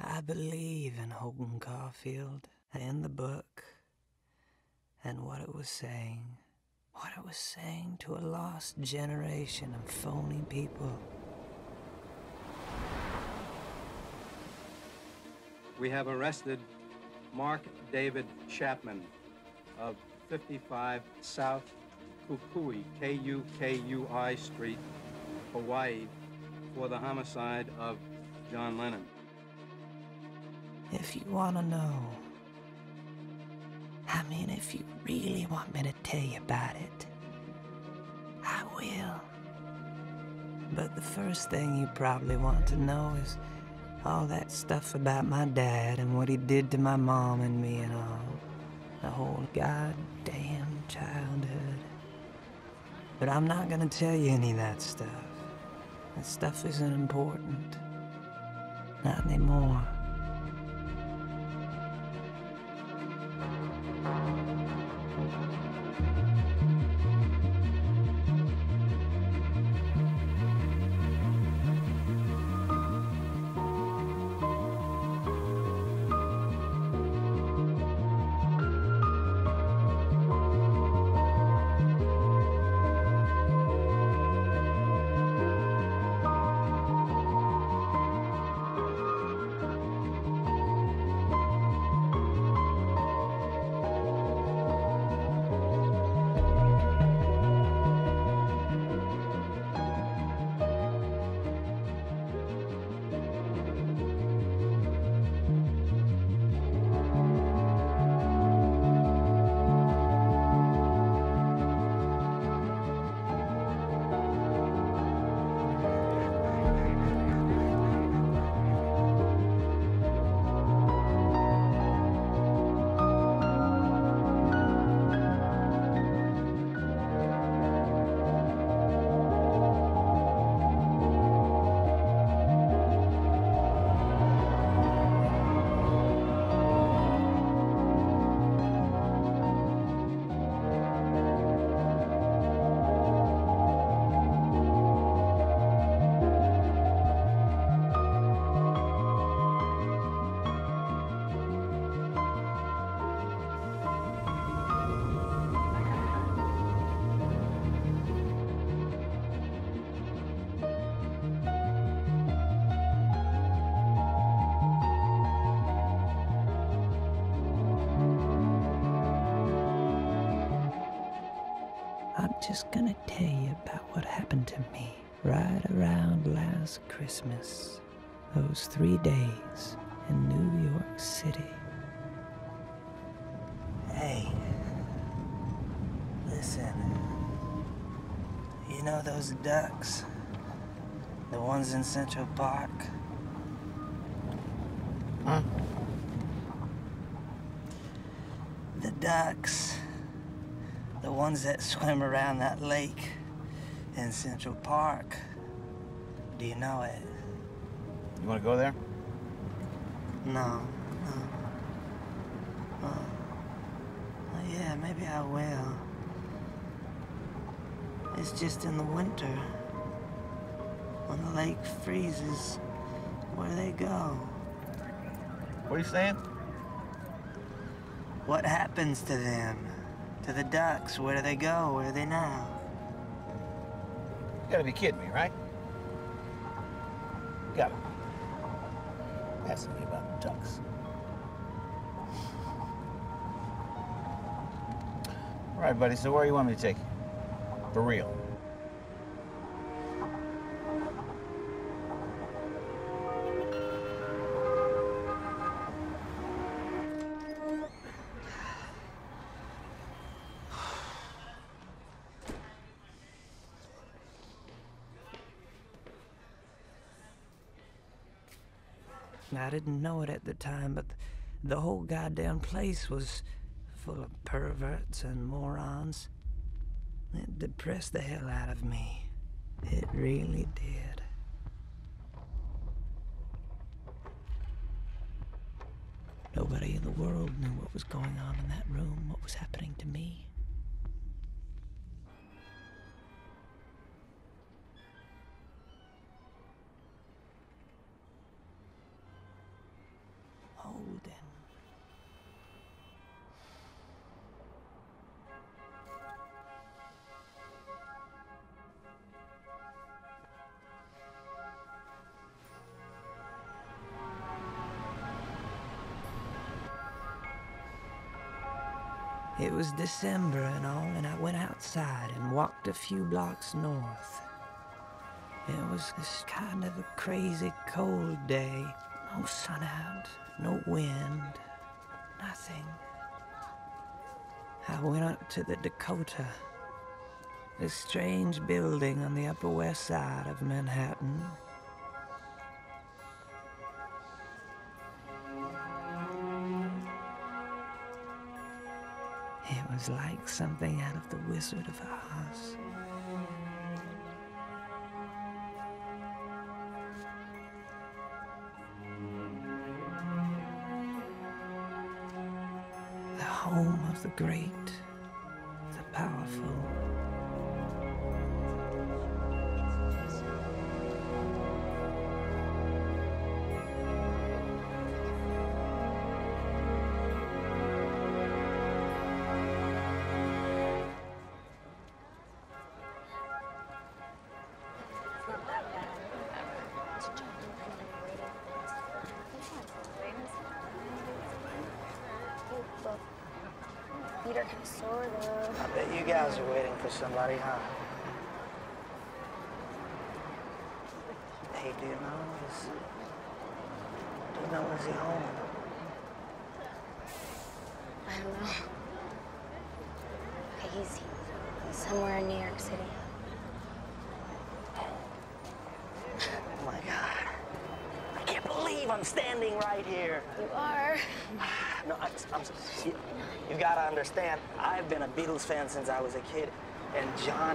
I believe in Holden Caulfield and the book and what it was saying to a lost generation of phony people. We have arrested Mark David Chapman of 55 South Kukui, K-U-K-U-I Street, Hawaii, for the homicide of John Lennon. If you want to know, I mean, if you really want me to tell you about it, I will. But the first thing you probably want to know is all that stuff about my dad and what he did to my mom and me and all. The whole goddamn childhood. But I'm not gonna tell you any of that stuff. That stuff isn't important. Not anymore. Just gonna tell you about what happened to me right around last Christmas, those 3 days in New York City. Hey, listen, you know those ducks, the ones in Central Park? Huh? The ducks. The ones that swim around that lake in Central Park. Do you know it? You want to go there? No, no. Well, yeah, maybe I will. It's just in the winter. When the lake freezes, where do they go? What are you saying? What happens to them? To the ducks, where do they go? Where are they now? You gotta be kidding me, right? You gotta be asking me about the ducks. All right, buddy, so where do you want me to take you? For real. I didn't know it at the time, but the whole goddamn place was full of perverts and morons. It depressed the hell out of me. It really did. Nobody in the world knew what was going on in that room, what was happening to me. It was December and all, and I went outside and walked a few blocks north. It was this kind of a crazy cold day. No sun out, no wind, nothing. I went up to the Dakota, this strange building on the Upper West Side of Manhattan. It was like something out of The Wizard of Oz. The home of the great, the powerful. I bet you guys are waiting for somebody, huh? Hey, do you know is he home? I don't know. Okay, he's somewhere in New York City. Oh my God. I can't believe I'm standing right here. You are. No, you gotta understand, I've been a Beatles fan since I was a kid, and John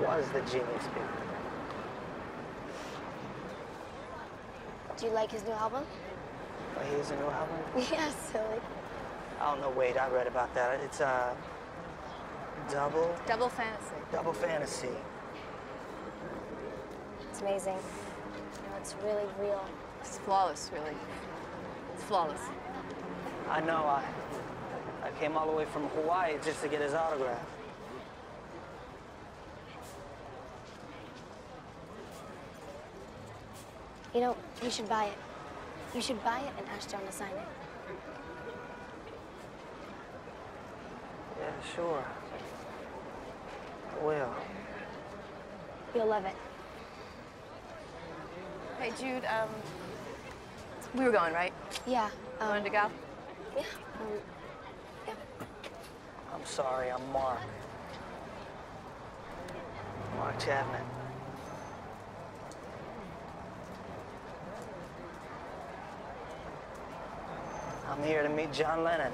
was the genius Beatle. Do you like his new album? Oh, he has a new album? Yeah, silly. Oh, no, wait, I read about that. It's, Double Fantasy. Double Fantasy. It's amazing. You know, it's really real. It's flawless, really. It's flawless. I know. I came all the way from Hawaii just to get his autograph. You know, you should buy it. You should buy it and ask John to sign it. Yeah, sure. I will. You'll love it. Hey, Jude, we were going, right? Yeah. You wanted to go? Yeah. Yeah. I'm sorry, I'm Mark. Mark Chapman. I'm here to meet John Lennon.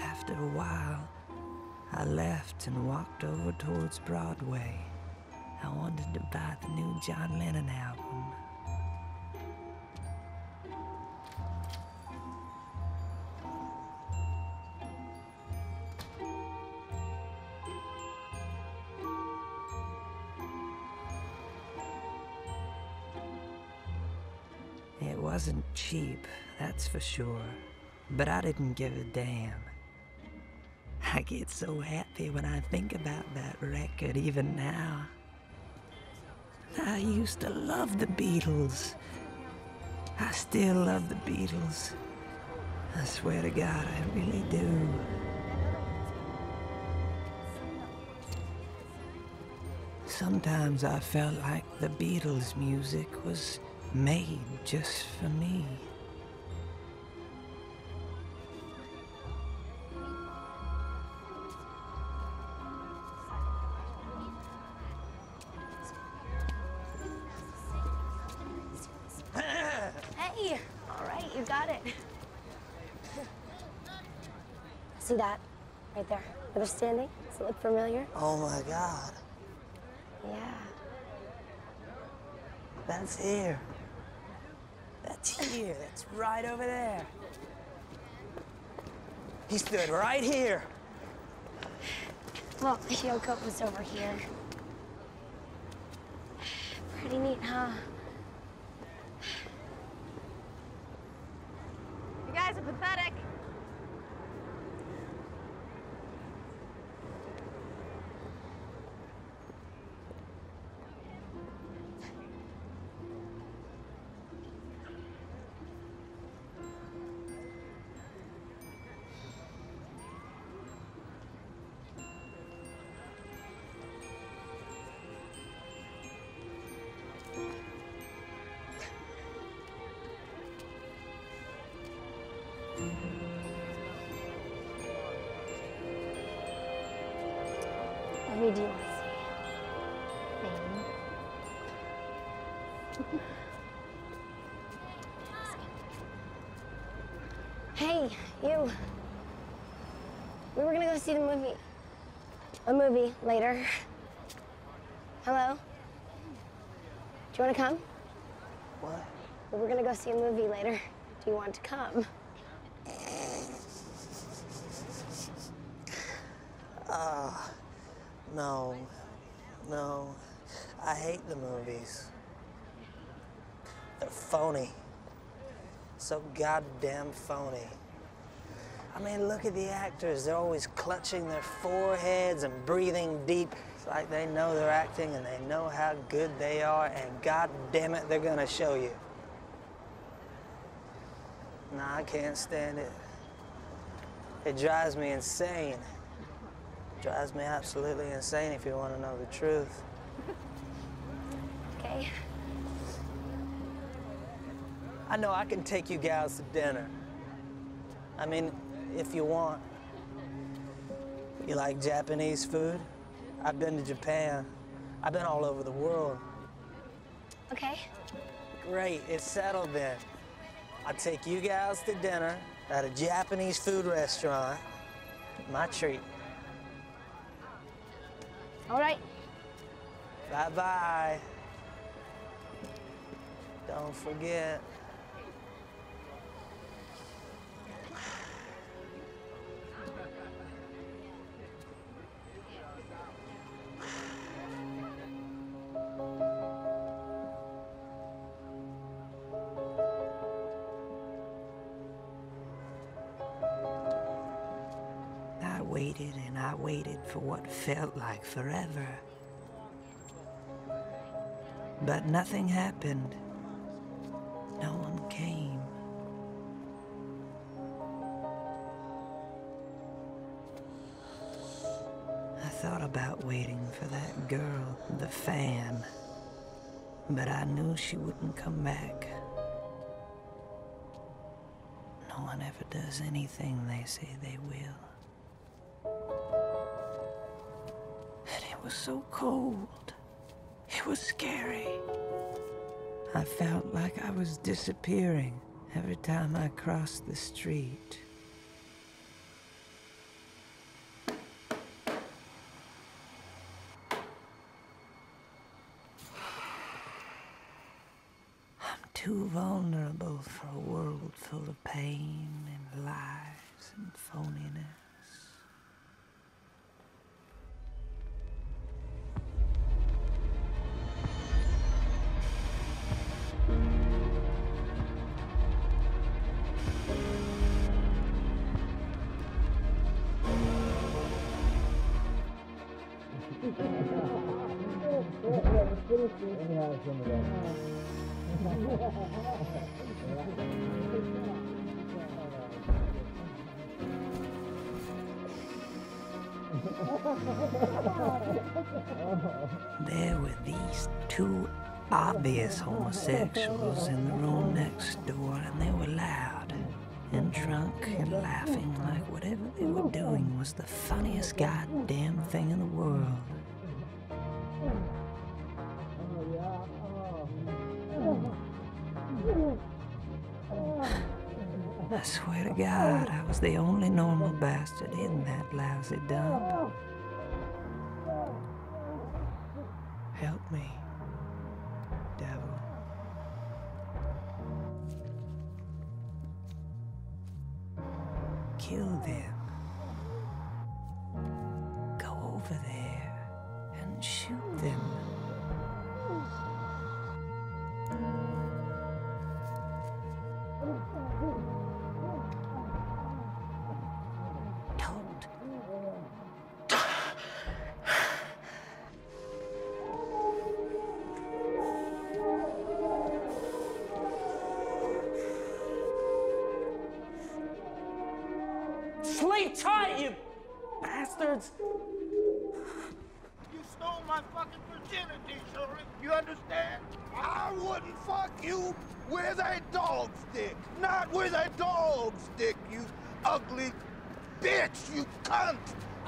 After a while, I left and walked over towards Broadway. I wanted to buy the new John Lennon album. It wasn't cheap, that's for sure, but I didn't give a damn. I get so happy when I think about that record, even now. I used to love the Beatles. I still love the Beatles. I swear to God, I really do. Sometimes I felt like the Beatles' music was made just for me. See that? Right there. Where they're standing? Does it look familiar? Oh my God. Yeah. That's here. That's here. That's right over there. He stood right here. Look, Yoko was over here. Pretty neat, huh? You guys are pathetic. ridiculous thing. Hey, you. We were gonna go see the movie. A movie later. Hello? Do you wanna come? What? We were gonna go see a movie later. Do you want to come? No. No. I hate the movies. They're phony. So goddamn phony. I mean, look at the actors. They're always clutching their foreheads and breathing deep. It's like they know they're acting and they know how good they are, and goddamn it, they're gonna show you. Nah, I can't stand it. It drives me insane. It drives me absolutely insane, if you want to know the truth. Okay. I know I can take you guys to dinner. I mean, if you want. You like Japanese food? I've been to Japan. I've been all over the world. Okay. Great, it's settled then. I'll take you guys to dinner at a Japanese food restaurant. My treat. All right. Bye-bye. Don't forget. I waited for what felt like forever. But nothing happened. No one came. I thought about waiting for that girl, the fan. But I knew she wouldn't come back. No one ever does anything they say they will. It was so cold. It was scary. I felt like I was disappearing every time I crossed the street. I'm too vulnerable for a world full of pain and lies and phoniness. There were these two obvious homosexuals in the room next door, and they were loud and drunk and laughing like whatever they were doing was the funniest goddamn thing in the world. I swear to God, I was the only normal bastard in that lousy dump. Help me, devil. Kill them. Go over there and shoot them.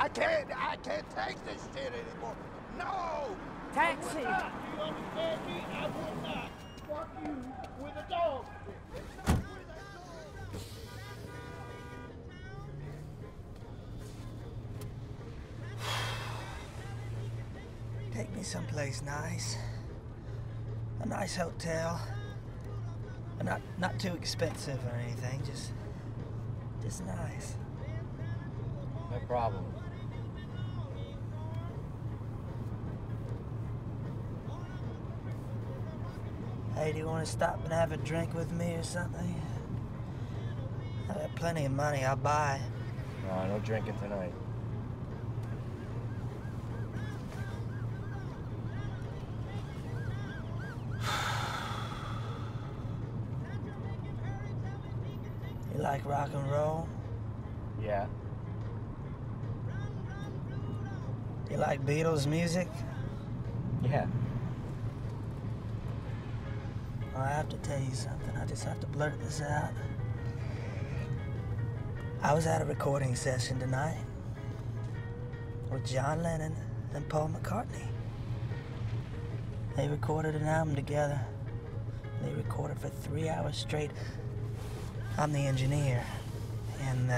I can't take this shit anymore. No! Taxi! You understand me? I will not fuck you with a dog. Take me someplace nice. A nice hotel. But not too expensive or anything, just nice. No problem. Hey, do you want to stop and have a drink with me or something? I got plenty of money, I'll buy. No drinking tonight. You like rock and roll? Yeah. You like Beatles music? Yeah. Well, I have to tell you something. I just have to blurt this out. I was at a recording session tonight with John Lennon and Paul McCartney. They recorded an album together. They recorded for 3 hours straight. I'm the engineer, and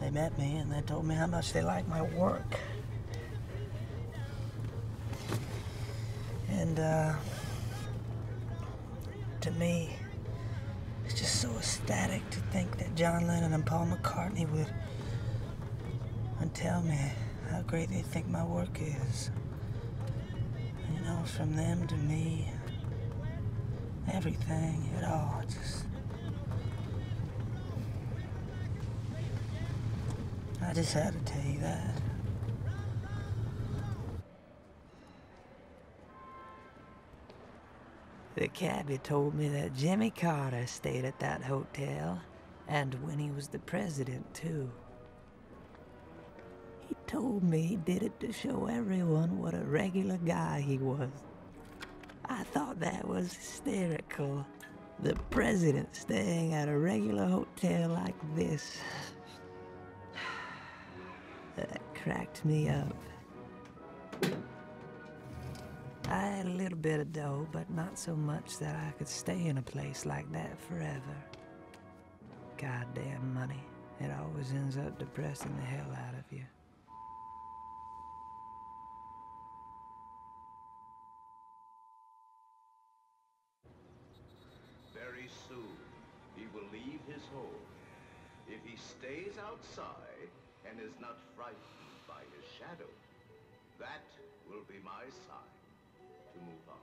they met me and they told me how much they liked my work. And to me, it's just so ecstatic to think that John Lennon and Paul McCartney would tell me how great they think my work is. You know, from them to me, everything, it all just... I just had to tell you that. The cabbie told me that Jimmy Carter stayed at that hotel, and when he was the president, too. He told me he did it to show everyone what a regular guy he was. I thought that was hysterical. The president staying at a regular hotel like this. That cracked me up. I had a little bit of dough, but not so much that I could stay in a place like that forever. Goddamn money. It always ends up depressing the hell out of you. Very soon, he will leave his home. If he stays outside and is not frightened by his shadow, that will be my sign to move on.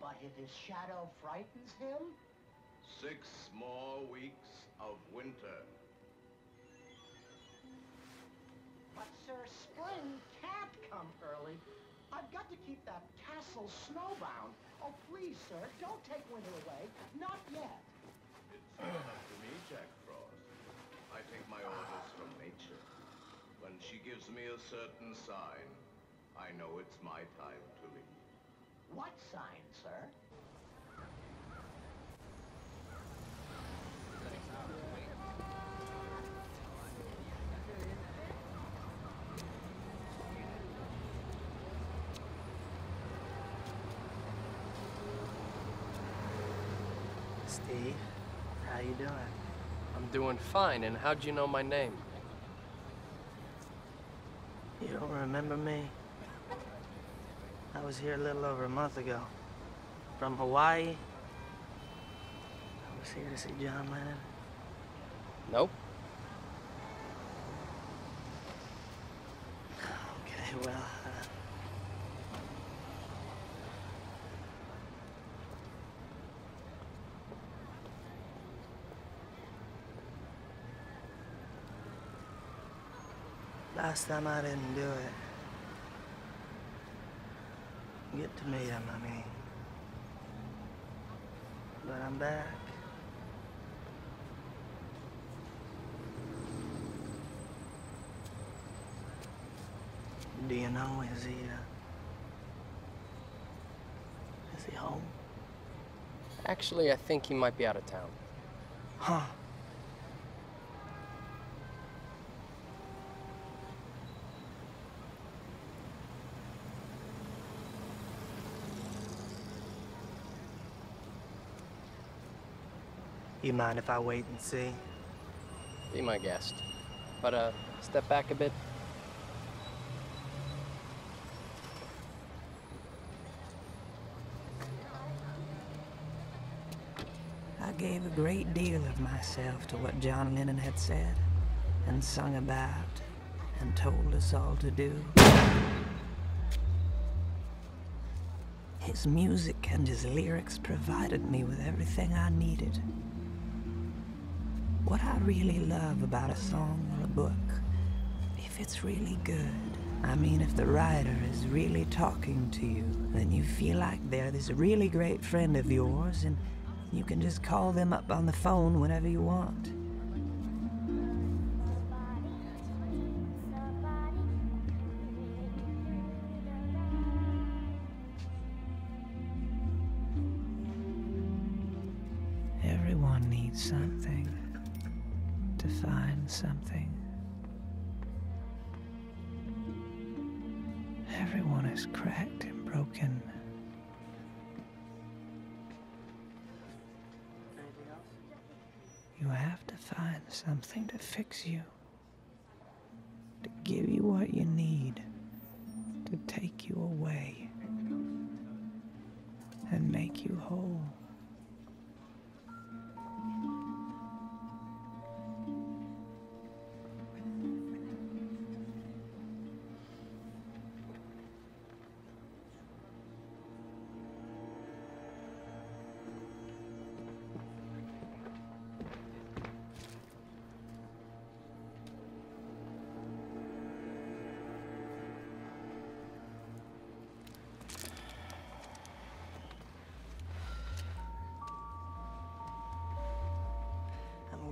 But if his shadow frightens him? 6 more weeks of winter. But sir, spring can't come early. I've got to keep that castle snowbound. Oh, please, sir, don't take winter away. Not yet. It's not up to me, Jack Frost. I take my orders from nature. When she gives me a certain sign, I know it's my time to leave. What sign, sir? Steve, how you doing? I'm doing fine, and how'd you know my name? You don't remember me? I was here a little over a month ago. From Hawaii. I was here to see John Lennon. Nope. Okay, well... last time I didn't do it. Get to meet him, I mean. But I'm back. Do you know, is he home? Actually, I think he might be out of town. Huh. You mind if I wait and see? Be my guest. But, step back a bit. I gave a great deal of myself to what John Lennon had said, and sung about, and told us all to do. His music and his lyrics provided me with everything I needed. What I really love about a song or a book, if it's really good, I mean if the writer is really talking to you, then you feel like they're this really great friend of yours and you can just call them up on the phone whenever you want. Everyone needs something, to find something. Everyone is cracked and broken. You have to find something to fix you, to give you what you need, to take you away and make you whole.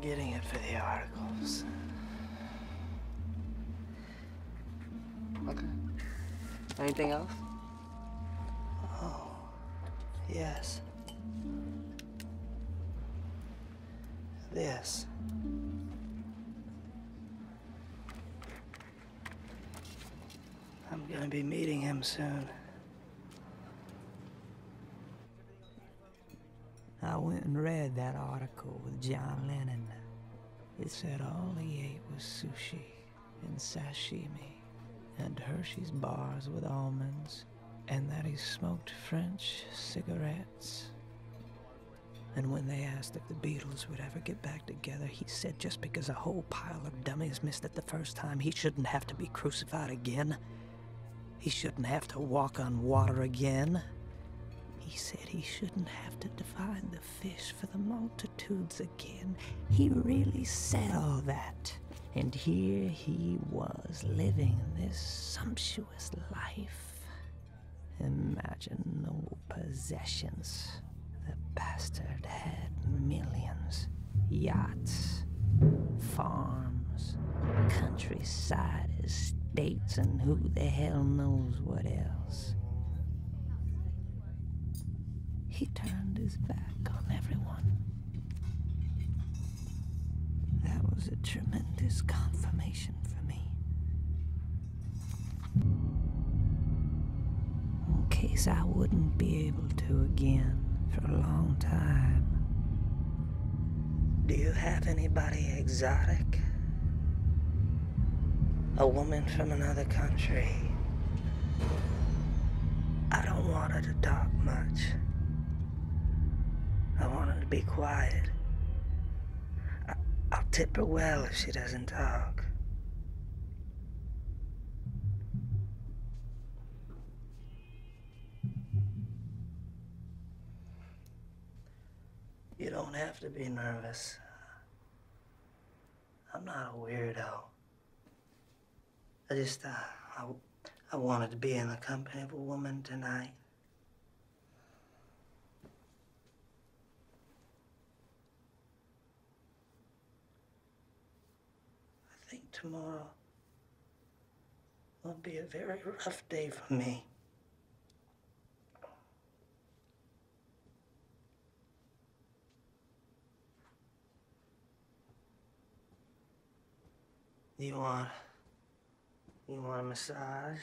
Getting it for the articles. Okay. Anything else? Oh, yes. This. I'm gonna be meeting him soon. I went and read that article with John Lennon. It said all he ate was sushi and sashimi and Hershey's bars with almonds and that he smoked French cigarettes. And when they asked if the Beatles would ever get back together, he said just because a whole pile of dummies missed it the first time, he shouldn't have to be crucified again. He shouldn't have to walk on water again. He said he shouldn't have to divide the fish for the multitudes again. He really said all that. And here he was living this sumptuous life. Imaginable possessions. The bastard had millions. Yachts, farms, countryside, estates, and who the hell knows what else. He turned his back on everyone. That was a tremendous confirmation for me. In case I wouldn't be able to again for a long time. Do you have anybody exotic? A woman from another country? I don't want her to talk much. I want her to be quiet. I'll tip her well if she doesn't talk. You don't have to be nervous. I'm not a weirdo. I just, I wanted to be in the company of a woman tonight. Tomorrow will be a very rough day for me. You want a massage?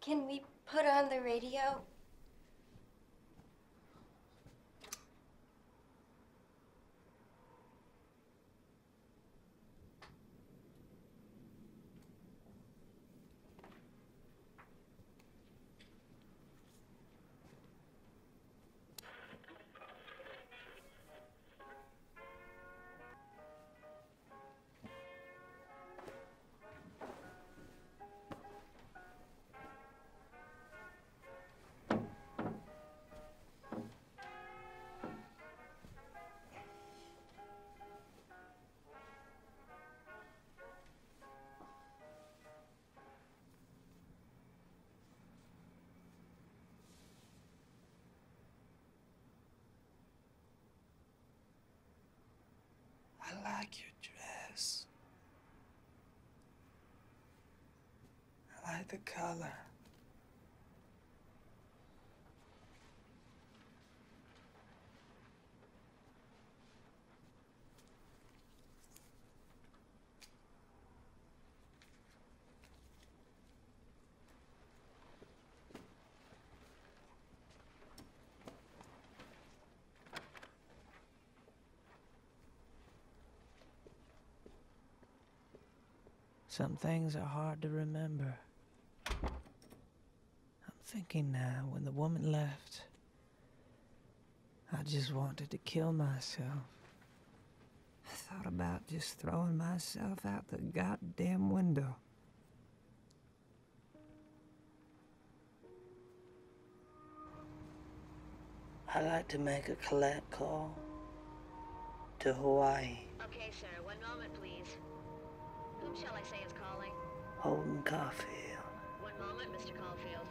Can we put on the radio? I like your dress. I like the color. Some things are hard to remember. I'm thinking now, when the woman left, I just wanted to kill myself. I thought about just throwing myself out the goddamn window. I'd like to make a collect call to Hawaii. Okay, sir. One moment, please. Whom shall I say is calling? Holden Caulfield. One moment, Mr. Caulfield.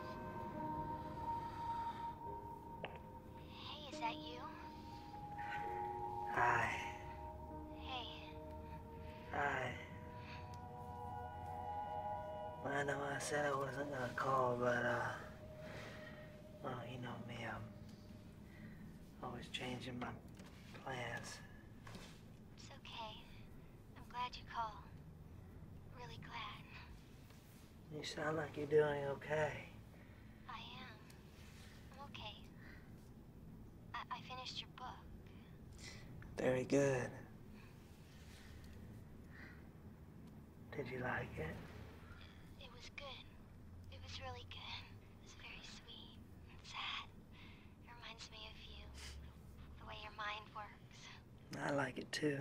Hey, is that you? Hi. Hey. Hi. Well, I know I said I wasn't gonna call, but, well, you know me, I'm always changing my plans. It's okay. I'm glad you called. Really glad. You sound like you're doing okay. I am. I'm okay. I finished your book. Very good. Did you like it? It was good. It was really good. It was very sweet and sad. It reminds me of you. The way your mind works. I like it too.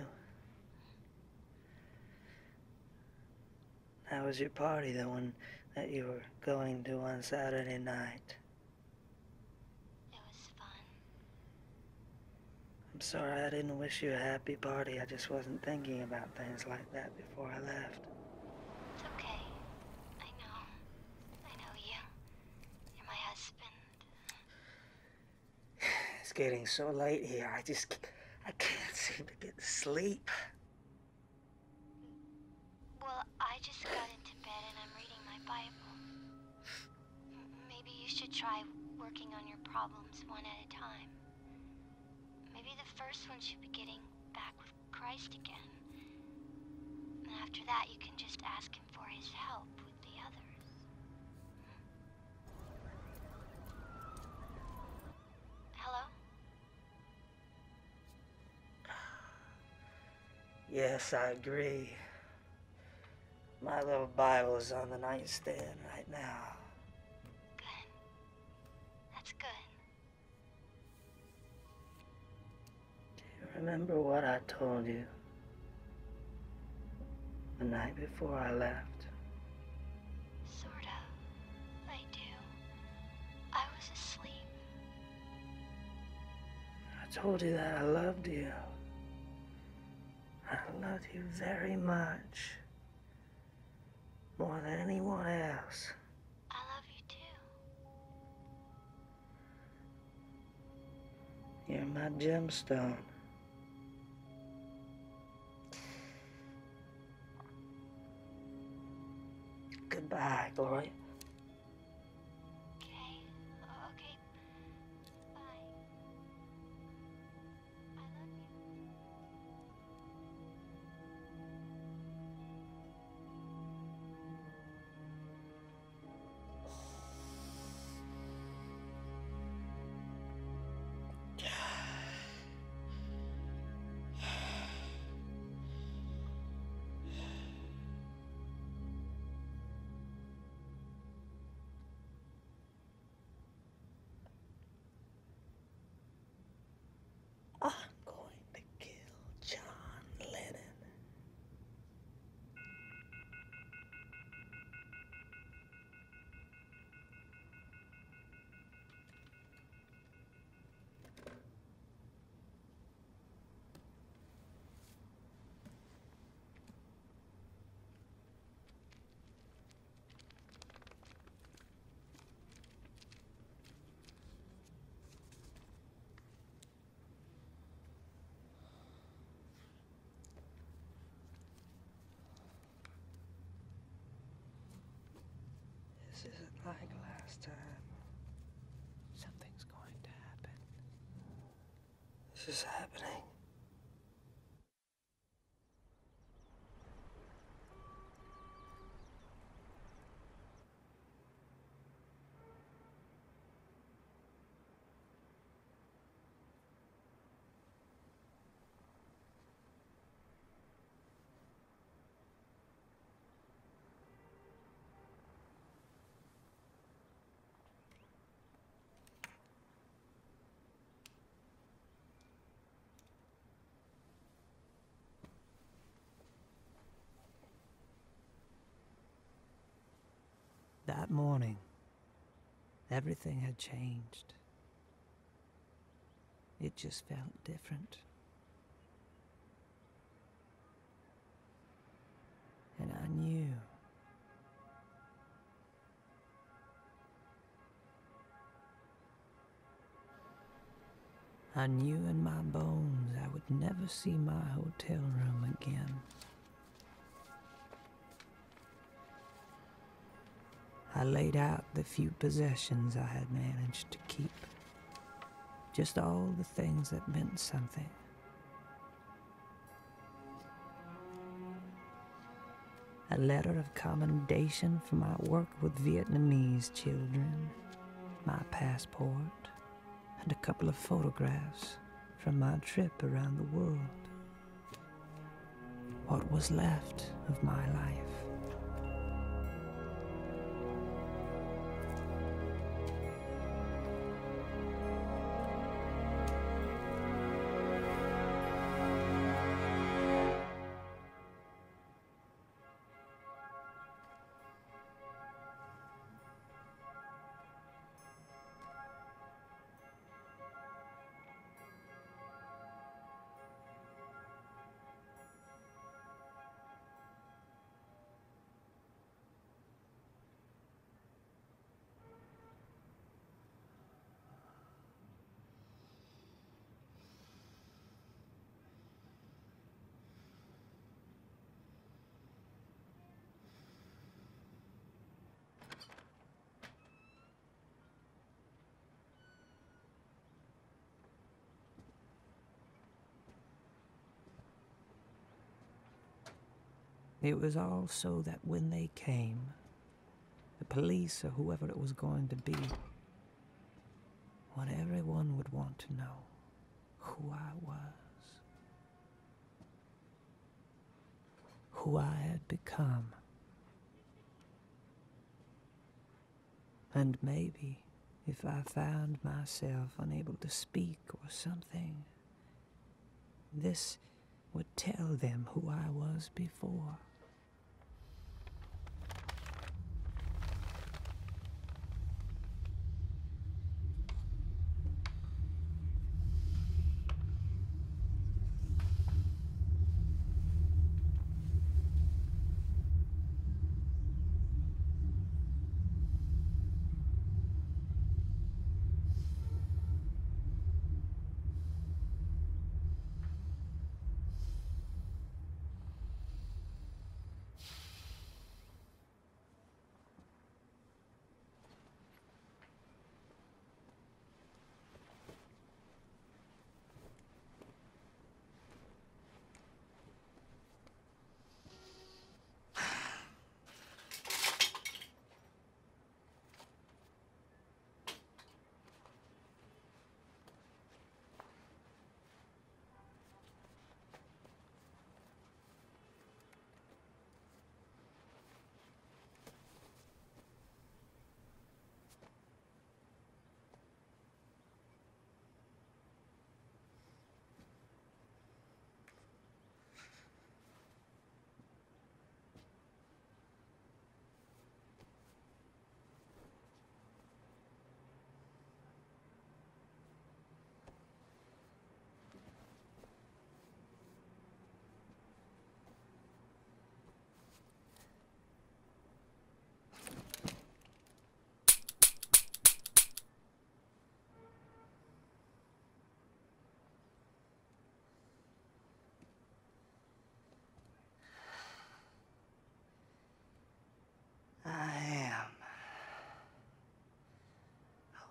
How was your party, the one that you were going to on Saturday night? It was fun. I'm sorry I didn't wish you a happy party. I just wasn't thinking about things like that before I left. It's okay. I know. I know you. You're my husband. It's getting so late here. I can't seem to get to sleep. Well, I just got into bed and I'm reading my Bible. Maybe you should try working on your problems one at a time. Maybe the first one should be getting back with Christ again. And after that, you can just ask him for his help with the others. Hello? Yes, I agree. My little Bible is on the nightstand right now. Good. That's good. Do you remember what I told you the night before I left? Sort of. I do. I was asleep. I told you that I loved you. I loved you very much. More than anyone else. I love you too. You're my gemstone. Goodbye, Gloria. Okay. Okay. Bye. I love you. Like last time, something's going to happen. This is happening. That morning, everything had changed. It just felt different. And I knew. I knew in my bones I would never see my hotel room again. I laid out the few possessions I had managed to keep. Just all the things that meant something. A letter of commendation for my work with Vietnamese children, my passport, and a couple of photographs from my trip around the world. What was left of my life? It was all so that when they came, the police or whoever it was going to be, what everyone would want to know, who I was, who I had become, and maybe if I found myself unable to speak or something, this would tell them who I was before.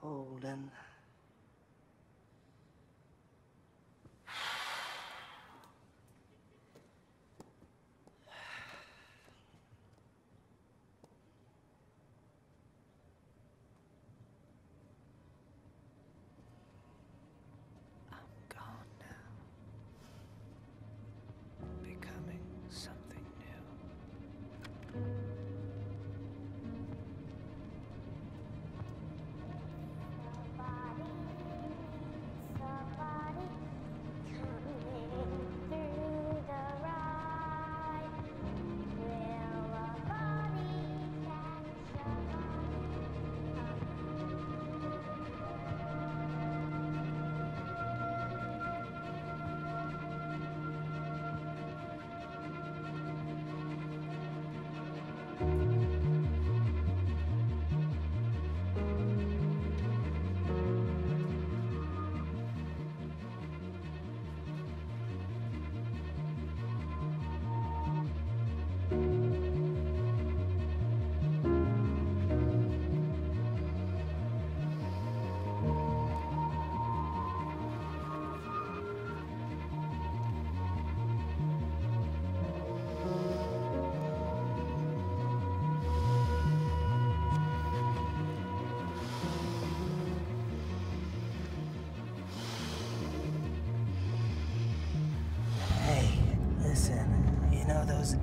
Holden.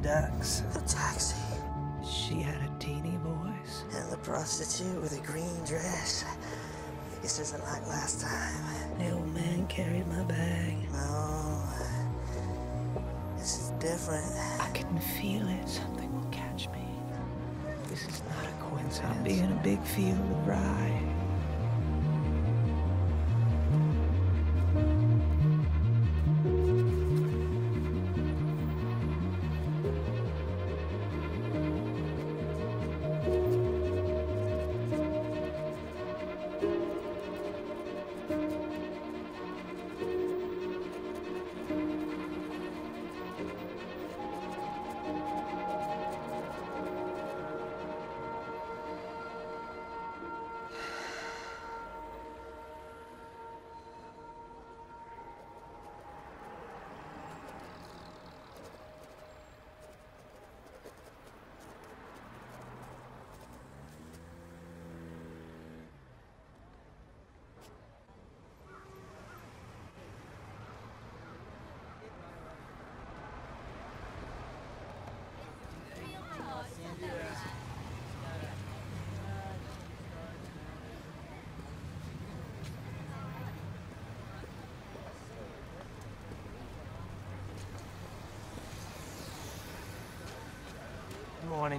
Ducks. The taxi. She had a teeny voice. And the prostitute with a green dress. This isn't like last time. The old man carried my bag. No. This is different. I can feel it. Something will catch me. This is not a coincidence. I'll be in a big field of rye.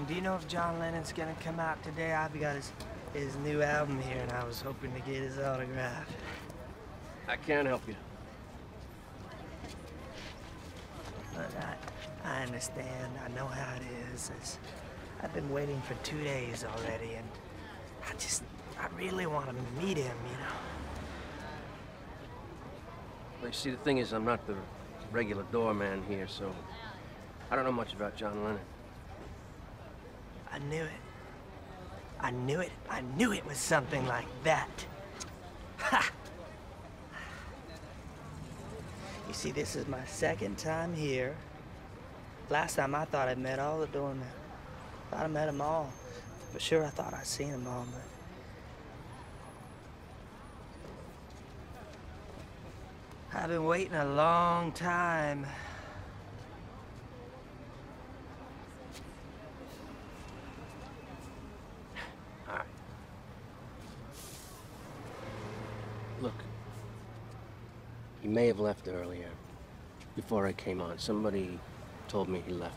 Do you know if John Lennon's gonna come out today? I've got his new album here, and I was hoping to get his autograph. I can't help you. Look, I understand. I know how it is. I've been waiting for 2 days already, and I really want to meet him, you know. Well, you see, the thing is, I'm not the regular doorman here, so I don't know much about John Lennon. I knew it. I knew it. I knew it was something like that. Ha! You see, this is my second time here. Last time I thought I'd met all the doormen. Thought I met them all. For sure, I thought I'd seen them all, but... I've been waiting a long time. He may have left earlier, before I came on. Somebody told me he left.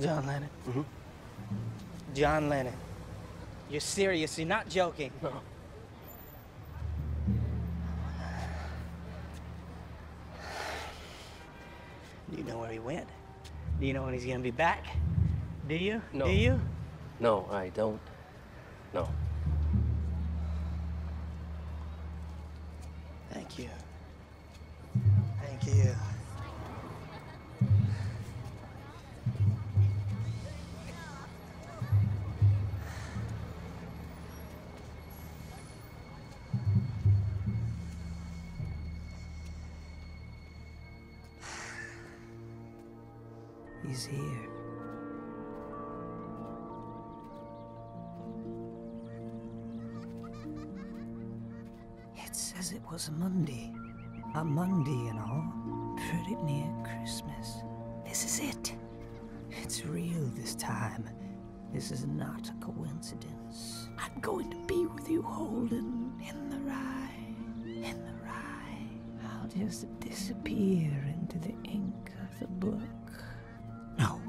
John Lennon? Mm-hmm. John Lennon. You're serious, you're not joking. No. Do you know where he went? Do you know when he's gonna be back? Do you? No. Do you? No, I don't. No. Thank you. Thank you. he's here. It says it was a Monday, you know, pretty near Christmas. This is it. It's real this time. This is not a coincidence. I'm going to be with you, Holden, in the rye. I'll just disappear into the ink of the book. No,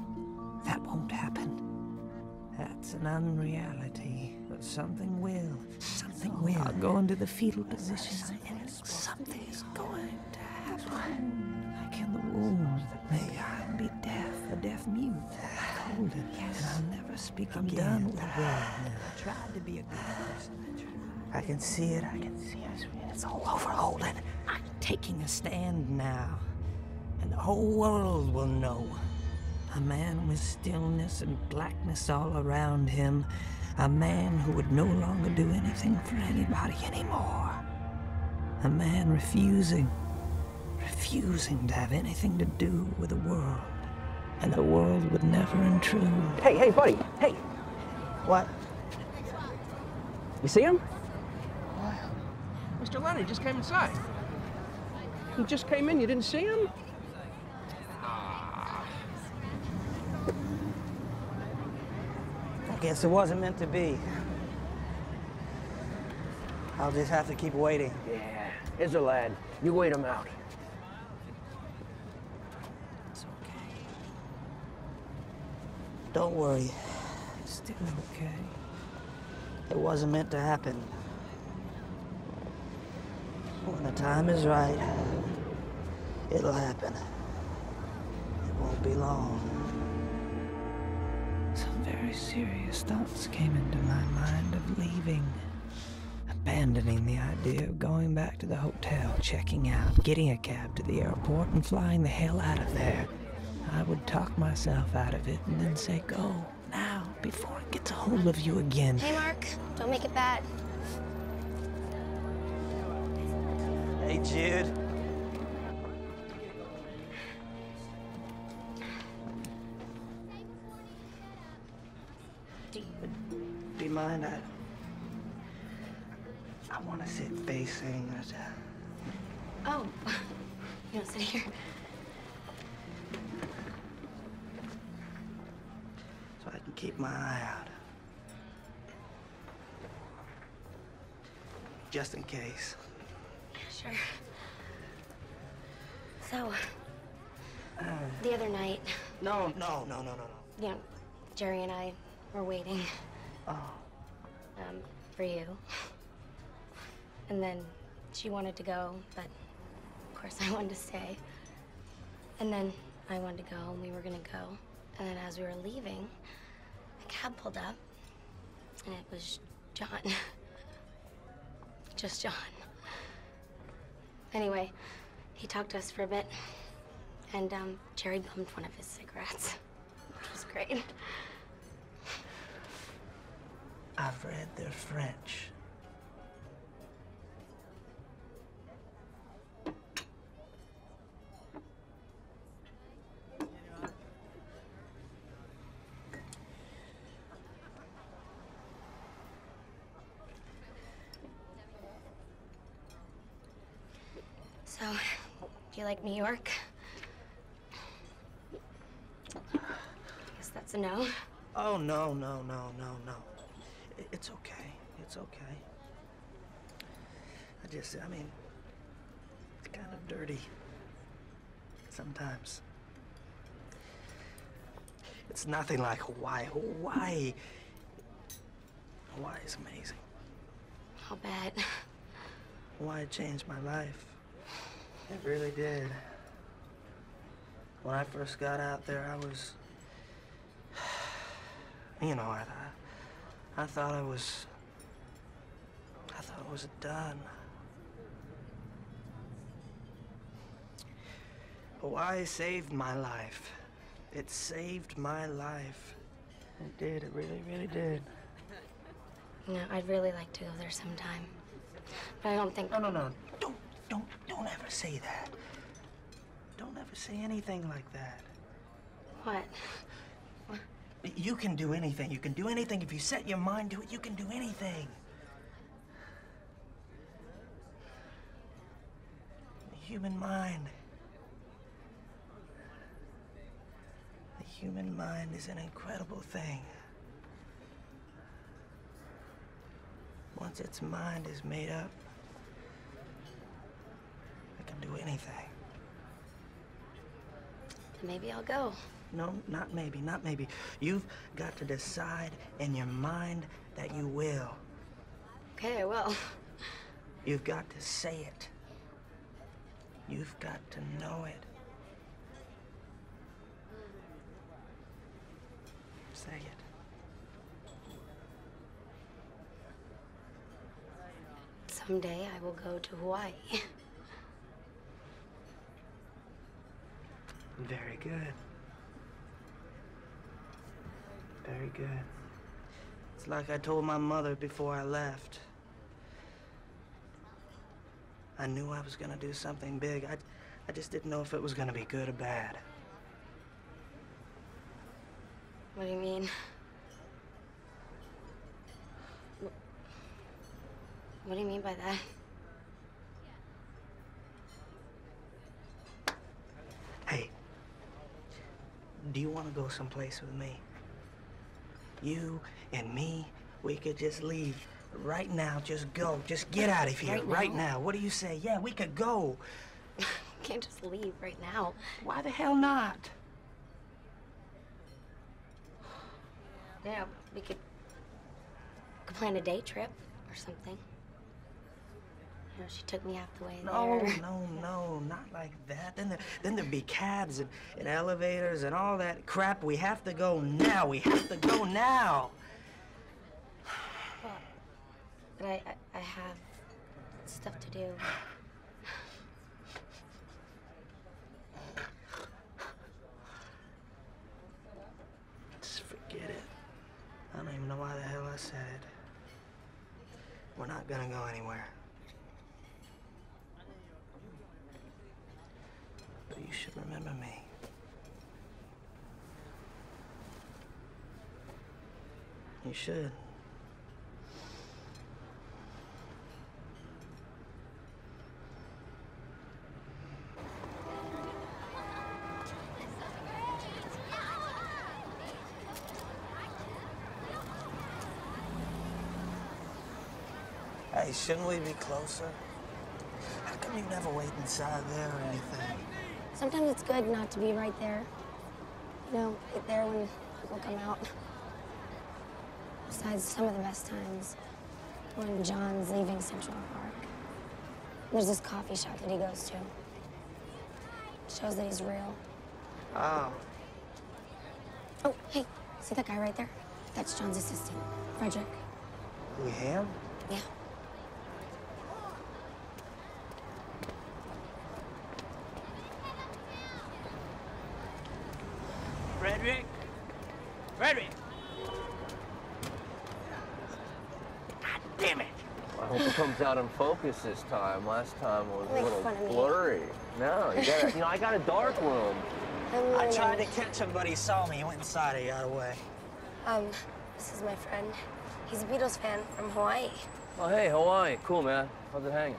that won't happen. That's an unreality, but something will. I'll go into the fetal position, and something is going to happen. Like in the womb, maybe I'll be deaf, a deaf mute. Holden, yes. And I'll never speak again. I'm done with that. I tried to be a good person. I can see it. It's all over, Holden. I'm taking a stand now, and the whole world will know. A man with stillness and blackness all around him. A man who would no longer do anything for anybody anymore. A man refusing to have anything to do with the world. And the world would never intrude. Hey, buddy, hey. What? You see him? Mr. Lennon just came inside. He just came in, you didn't see him? I guess it wasn't meant to be. I'll just have to keep waiting. Yeah, here's a lad. You wait him out. It's okay. Don't worry. It's still okay. It wasn't meant to happen. When the time is right, it'll happen. It won't be long. Some very serious thoughts came into my mind of leaving. Abandoning the idea of going back to the hotel, checking out, getting a cab to the airport, and flying the hell out of there. I would talk myself out of it and then say, go, now, before it gets a hold of you again. Hey, Mark, don't make it bad. Hey, Jude. Do you mind? I want to sit facing us. Oh, you don't sit here. So I can keep my eye out. Just in case. Sure. So, the other night... No. You know, Jerry and I were waiting. Oh. For you. And then she wanted to go, but of course I wanted to stay. And then I wanted to go, and we were gonna go. And then as we were leaving, a cab pulled up, and it was John. Just John. Anyway, he talked to us for a bit, and Jerry bummed one of his cigarettes, which was great. I've read they're French. So, do you like New York? I guess that's a no. Oh, no. It's okay. I mean, it's kind of dirty. Sometimes. It's nothing like Hawaii. Hawaii is amazing. I'll bet. Hawaii changed my life. It really did. When I first got out there, I was, you know, I thought I was done. Hawaii saved my life. It saved my life. It did, it really, really did. You know, I'd really like to go there sometime, but I don't think... No, don't ever say that. Don't ever say anything like that. What? What? You can do anything. You can do anything. If you set your mind to it, you can do anything. The human mind. The human mind is an incredible thing. Once its mind is made up, it can do anything. Maybe I'll go. No, not maybe, not maybe. You've got to decide in your mind that you will. Okay, I will. You've got to say it. You've got to know it. Say it. Someday I will go to Hawaii. Very good. Very good. It's like I told my mother before I left. I knew I was gonna do something big. I just didn't know if it was gonna be good or bad. What do you mean? What do you mean by that? Hey, do you want to go someplace with me? You and me, we could just leave right now. Just go. Just get out of here right now. What do you say? Yeah, we could go. You can't just leave right now. Why the hell not? Yeah, we could plan a day trip or something. No, she took me half the way there. No, not like that. Then there'd be cabs and elevators and all that crap. We have to go now. We have to go now. Well, but I have stuff to do. Just forget it. I don't even know why the hell I said it. We're not gonna go anywhere. You should remember me. You should. Hey, shouldn't we be closer? How come you never wait inside there or anything? Sometimes it's good not to be right there. You know, get there when people come out. Besides, some of the best times were when John's leaving Central Park. There's this coffee shop that he goes to. It shows that he's real. Oh. Oh, hey, see that guy right there? That's John's assistant, Frederick. Who, him? Yeah. Frederick! God damn it! I hope it comes out in focus this time. Last time it was a little blurry. No, you gotta, you know, I got a dark room. I tried to catch him, but he saw me. He went inside and got away. This is my friend. He's a Beatles fan from Hawaii. Oh, hey, Hawaii. Cool, man. How's it hanging?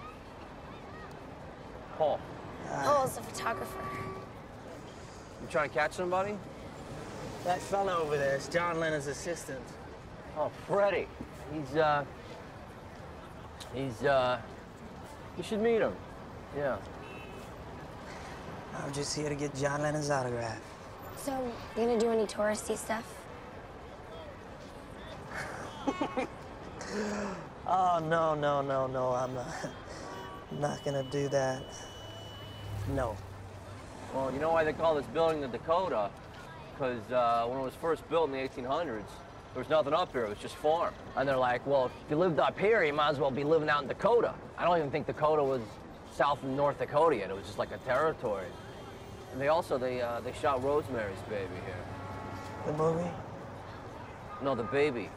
Paul. Paul's a photographer. You trying to catch somebody? That fella over there is John Lennon's assistant. Oh, Freddie. You should meet him. Yeah. I'm just here to get John Lennon's autograph. So, you gonna do any touristy stuff? Oh, no. I'm not gonna do that. No. Well, you know why they call this building the Dakota? Because when it was first built in the 1800s, there was nothing up here, it was just farm. And they're like, well, if you lived up here, you might as well be living out in Dakota. I don't even think Dakota was south and North Dakota yet, it was just like a territory. And they shot Rosemary's Baby here. The movie? No, the baby.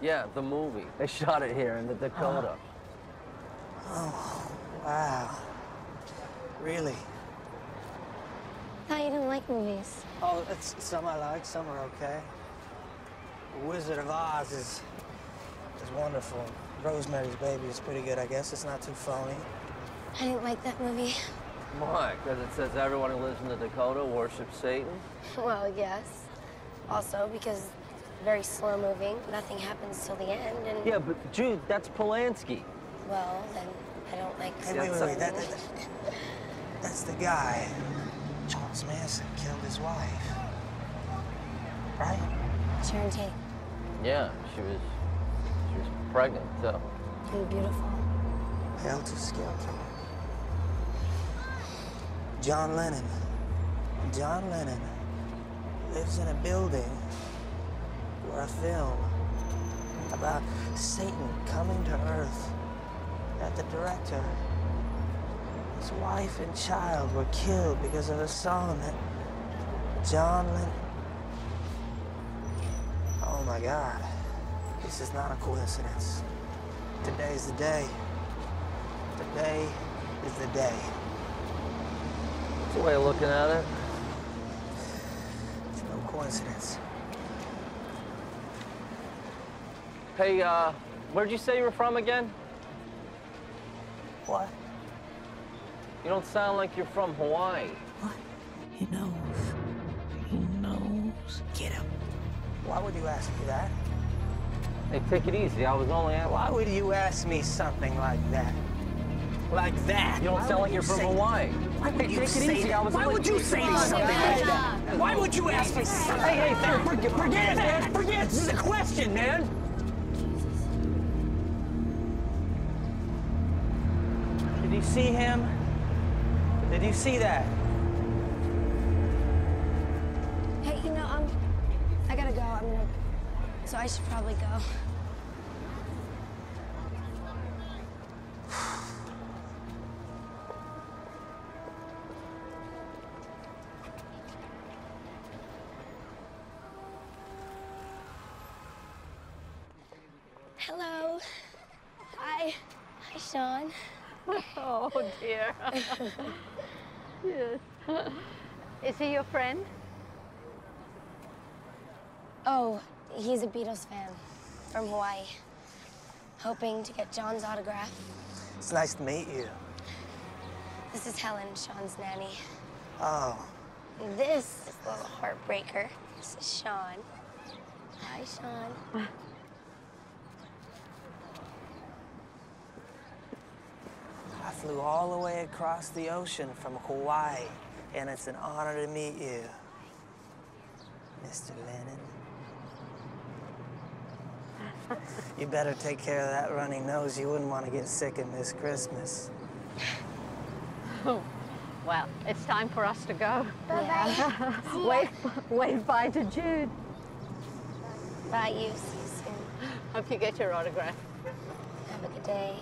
Yeah, the movie. They shot it here in the Dakota. Oh, wow. Really? thought you didn't like movies. Oh, some I like, some are okay. The Wizard of Oz is wonderful. Rosemary's Baby is pretty good, I guess. It's not too phony. I didn't like that movie. Why? Because it says everyone who lives in the Dakota worships Satan? Well, yes. Also, because it's very slow-moving. Nothing happens till the end, and... Yeah, but, Jude, that's Polanski. Well, then I don't like... Hey, wait. That's the guy. Charles Manson killed his wife. Right? Sharon Tate. Yeah, she was pregnant, so... You were beautiful. Helter-skelter. John Lennon lives in a building where a film about Satan coming to Earth, that the director, his wife and child were killed because of a song that John Lennon... Oh my God, this is not a coincidence. Today's the day. Today is the day. Way of looking at it. It's no coincidence. Hey, where'd you say you were from again? What? You don't sound like you're from Hawaii. What? He knows. He knows. Get him. Why would you ask me that? Hey, take it easy. I was only asking. Why would you ask me something like that? Like that. You don't sound like you're from Hawaii. Why would you say that? Why would you say something like that? Why would you ask me something? Hey, forget it, man. Forget it. This is a question, man. Did you see him? Did you see that? Hey, you know, I gotta go. So I should probably go. Hello. Hi, Sean. Oh, dear. Yes. Is he your friend? Oh, he's a Beatles fan from Hawaii. Hoping to get John's autograph. It's nice to meet you. This is Helen, Sean's nanny. Oh. This is a little heartbreaker. This is Sean. Hi, Sean. I flew all the way across the ocean from Hawaii, and it's an honor to meet you, Mr. Lennon. You better take care of that runny nose. You wouldn't want to get sick in this Christmas. Oh, well, it's time for us to go. Bye-bye. Yeah. wave bye to Jude. Bye, you. See you soon. Hope you get your autograph. Have a good day.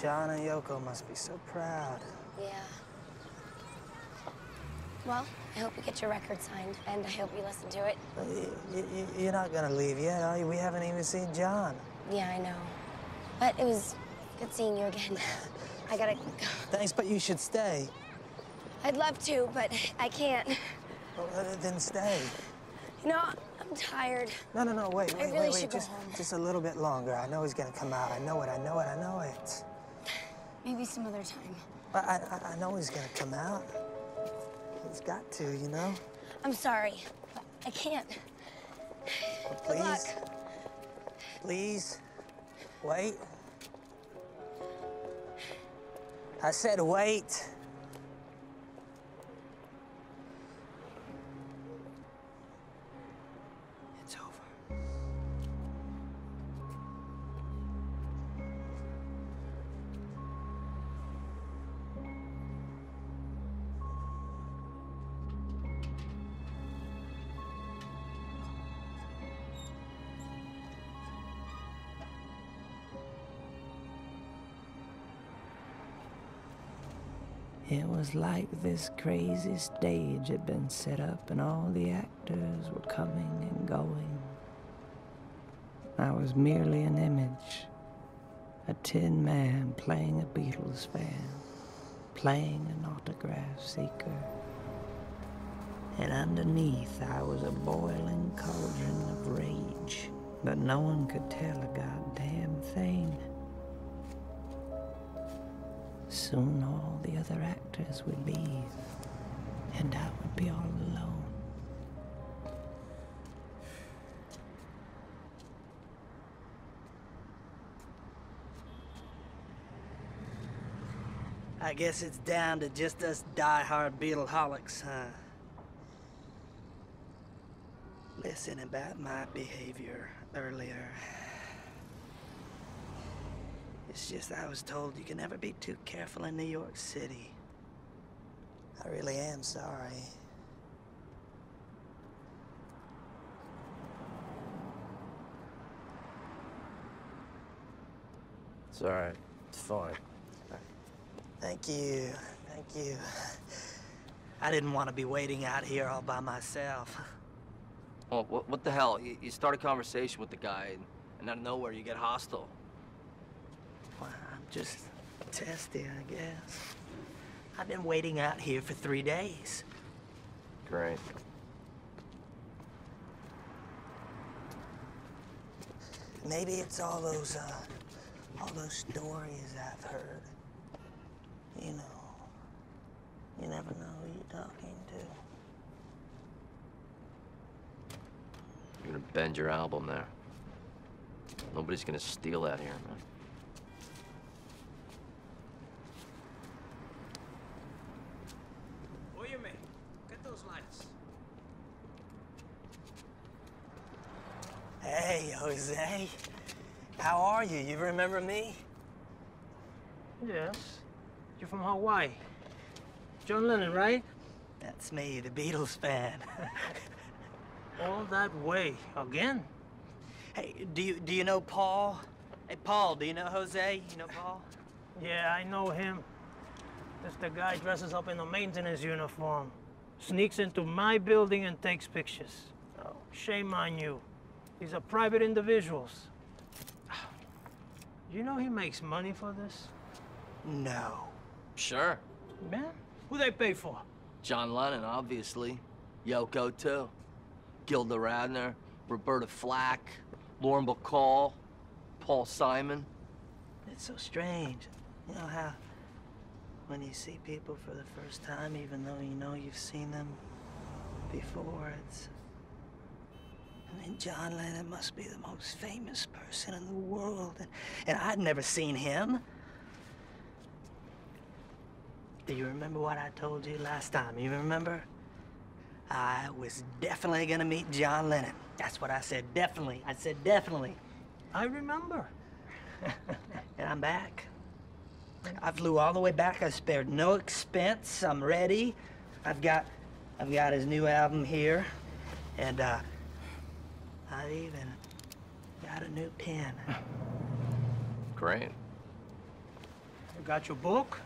John and Yoko must be so proud. Yeah. Well, I hope you get your record signed, and I hope you listen to it. You're not gonna leave yet, are you? We haven't even seen John. Yeah, I know. But it was good seeing you again. I gotta go. Thanks, but you should stay. I'd love to, but I can't. Well, then stay. You know, I'm tired. No, wait. Just a little bit longer. I know he's gonna come out. I know it. Maybe some other time. I know he's gonna come out. He's got to, you know? I'm sorry, but I can't. Well, please. Good luck. Please. Wait. I said wait. It's over. It was like this crazy stage had been set up and all the actors were coming and going. I was merely an image, a tin man playing a Beatles fan, playing an autograph seeker. And underneath I was a boiling cauldron of rage that no one could tell a goddamn thing. Soon all the other actors would leave, and I would be all alone. I guess it's down to just us die-hard Beatleholics, huh? Listen about my behavior earlier. It's just I was told you can never be too careful in New York City. I really am sorry. It's all right. It's fine. Thank you. Thank you. I didn't want to be waiting out here all by myself. Oh, what the hell? You start a conversation with the guy, and out of nowhere you get hostile. Well, I'm just testy, I guess. I've been waiting out here for 3 days. Great. Maybe it's all those stories I've heard. You know, you never know who you're talking to. You're gonna bend your album there. Nobody's gonna steal that here, man. Oyeme, get those lights. Hey, Jose. How are you? You remember me? Yes. You're from Hawaii. John Lennon, right? That's me, the Beatles fan. All that way again? Hey, do you know Paul? Hey, Paul, do you know Jose? You know Paul? Yeah, I know him. That's the guy dresses up in a maintenance uniform, sneaks into my building and takes pictures. Oh, shame on you. These are private individuals. You know he makes money for this? No. Sure. Man, who they pay for? John Lennon, obviously. Yoko, too. Gilda Radner, Roberta Flack, Lauren Bacall, Paul Simon. It's so strange. You know how when you see people for the first time, even though you know you've seen them before, it's... I mean, John Lennon must be the most famous person in the world, and I'd never seen him. Do you remember what I told you last time? You remember? I was definitely gonna meet John Lennon. That's what I said, definitely. I said definitely. I remember. And I'm back. I flew all the way back. I spared no expense. I'm ready. I've got his new album here, and I've even got a new pen. Great. You got your book?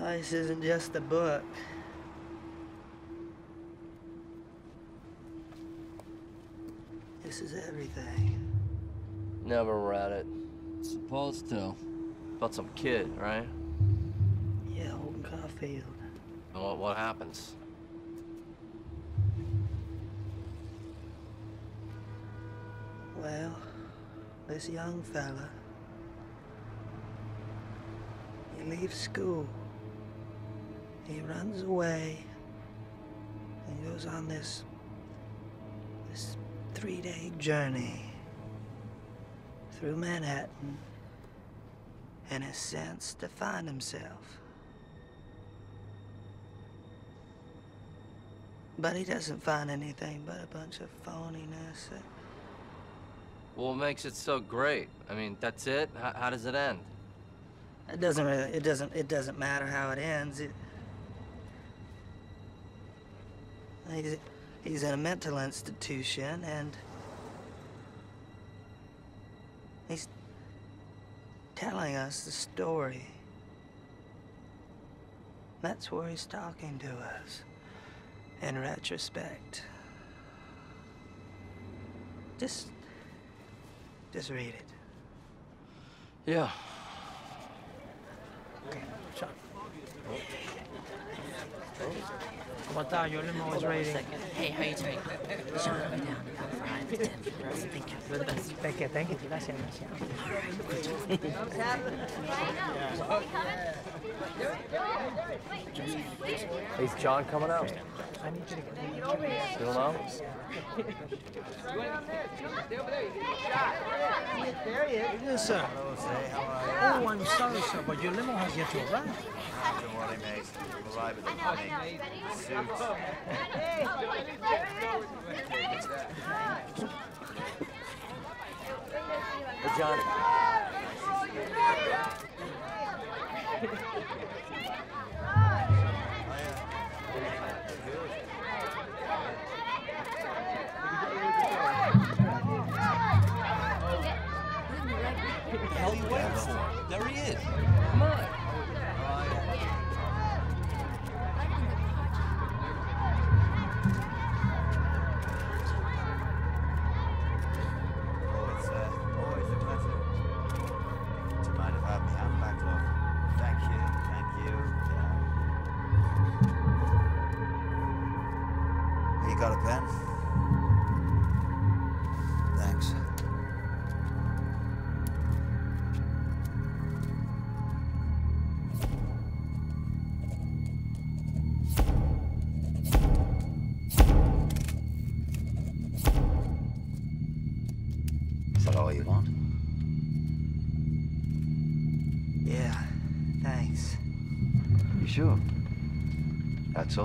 Oh, this isn't just a book. This is everything. Never read it. Supposed to. About some kid, right? Yeah, Holden Caulfield. And what happens? Well, this young fella, he leaves school. He runs away and goes on this 3-day journey through Manhattan and is sent to find himself. But he doesn't find anything but a bunch of phoniness. Well, what makes it so great? I mean, that's it? How does it end? It doesn't really, it doesn't matter how it ends. He's in a mental institution, and he's telling us the story. That's where he's talking to us, in retrospect. Just read it. Yeah. Okay, Sean. What are you always reading? Hey, how are you doing? Sean, go down. Thank you. You're the best. Thank you, thank you. Gracias. All right. What's happening? Is John coming out? I need you to get over here. Still out? There he is. Yes, sir. Hello, oh, I'm sorry, sir, but your limo has yet to arrive. Don't worry, mate. We'll arrive with the money. Hey, John. What are you waiting for? There he is. Come on. Oh, it's always a pleasure. Do you mind if I have my hand back, love? Thank you. Thank you. Yeah. You got a pen? That's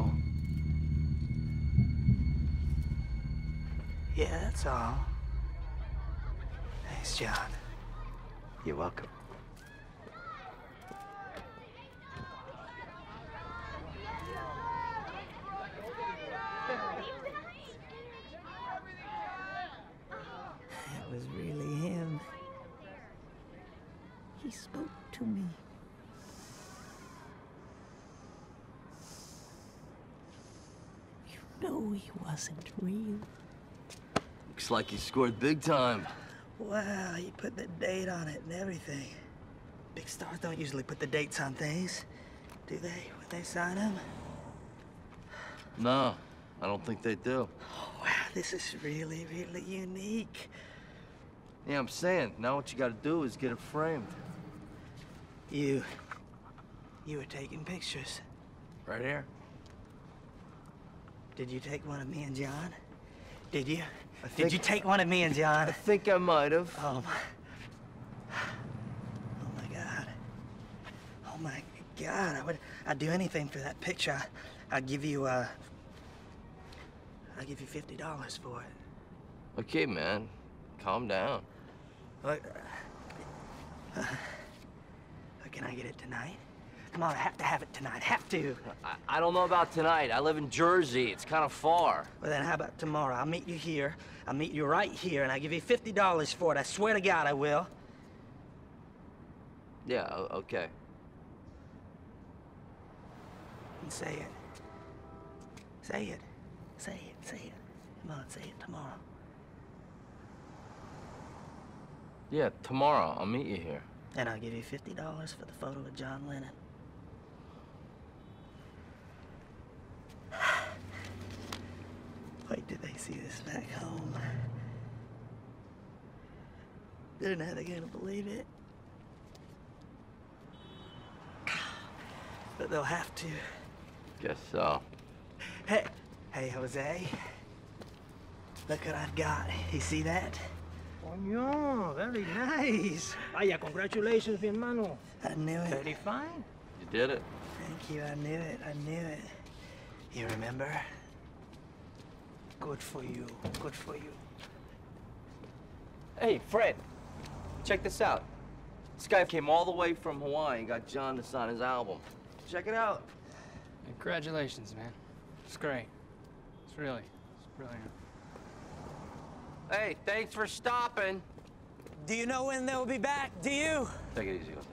all. Thanks, John. You're welcome. That was really him. He spoke to me. You know he wasn't real. Looks like he scored big time. Wow, he put the date on it and everything. Big stars don't usually put the dates on things, do they? Would they sign them? No, I don't think they do. Oh, wow, this is really, really unique. Yeah, I'm saying, now what you gotta do is get it framed. You were taking pictures. Right here. Did you take one of me and John? Did you? Did you take one of me and John? I think I might have. Oh my God. Oh my God, I'd do anything for that picture. I'd give you $50 for it. Okay, man, calm down. Look, can I get it tonight? Come on, I have to have it tonight, have to. I don't know about tonight. I live in Jersey. It's kind of far. Well, then how about tomorrow? I'll meet you here. I'll meet you right here, and I'll give you $50 for it. I swear to God, I will. Yeah, okay. And say it. Say it. Say it, say it. Come on, say it tomorrow. Yeah, tomorrow. I'll meet you here. And I'll give you $50 for the photo of John Lennon. Wait, did they see this back home? They're not gonna believe it. But they'll have to. Guess so. Hey, Jose. Look what I've got. You see that? Oh, very nice. Vaya, congratulations, mi hermano. I knew it. 35? You did it. Thank you, I knew it, I knew it. You remember? Good for you, good for you. Hey, Fred, check this out. This guy came all the way from Hawaii and got John to sign his album. Check it out. Congratulations, man. It's great. It's brilliant. Hey, thanks for stopping. Do you know when they'll be back? Do you? Take it easy, okay?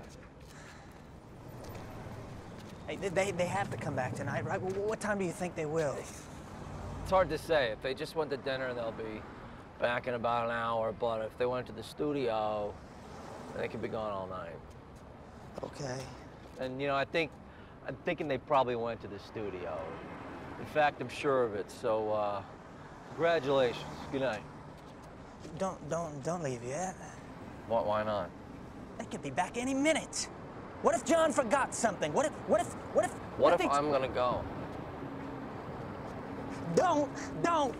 Hey, they have to come back tonight, right? What time do you think they will? It's hard to say. If they just went to dinner, they'll be back in about an hour, but if they went to the studio, they could be gone all night. Okay. And, you know, I'm thinking they probably went to the studio. In fact, I'm sure of it, so, congratulations. Good night. Don't leave yet. Why not? They could be back any minute. What if John forgot something? What if I'm gonna go? Don't!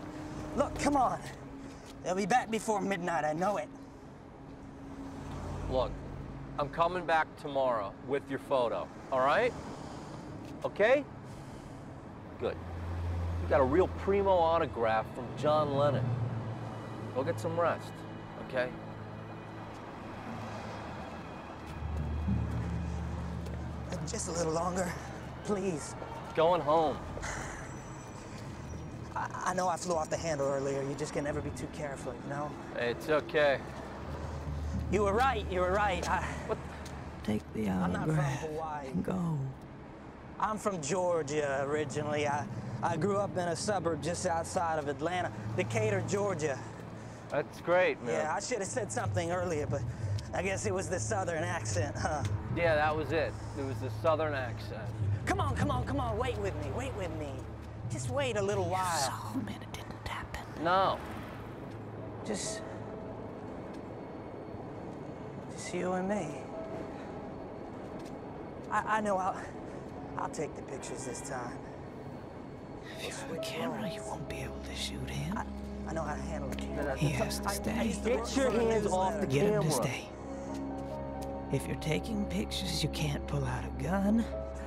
Look, come on. They'll be back before midnight, I know it. Look, I'm coming back tomorrow with your photo, all right? Okay? Good. You got a real primo autograph from John Lennon. Go get some rest, okay? Just a little longer, please. Going home. I know I flew off the handle earlier. You just can never be too careful, you know? Hey, it's okay. You were right, you were right. Take the autograph. I'm not from Hawaii. Go. I'm from Georgia originally. I grew up in a suburb just outside of Atlanta, Decatur, Georgia. That's great, man. Yeah, I should have said something earlier, but I guess it was the southern accent, huh? Yeah, that was it. It was the southern accent. Come on, wait with me. Just wait a little while. So, man, it didn't happen. No. Just you and me. I know I'll take the pictures this time. If you have a camera, you won't be able to shoot him. I know how to handle a camera. He has to stay. Get your hands off the camera. Get him to stay. If you're taking pictures, you can't pull out a gun.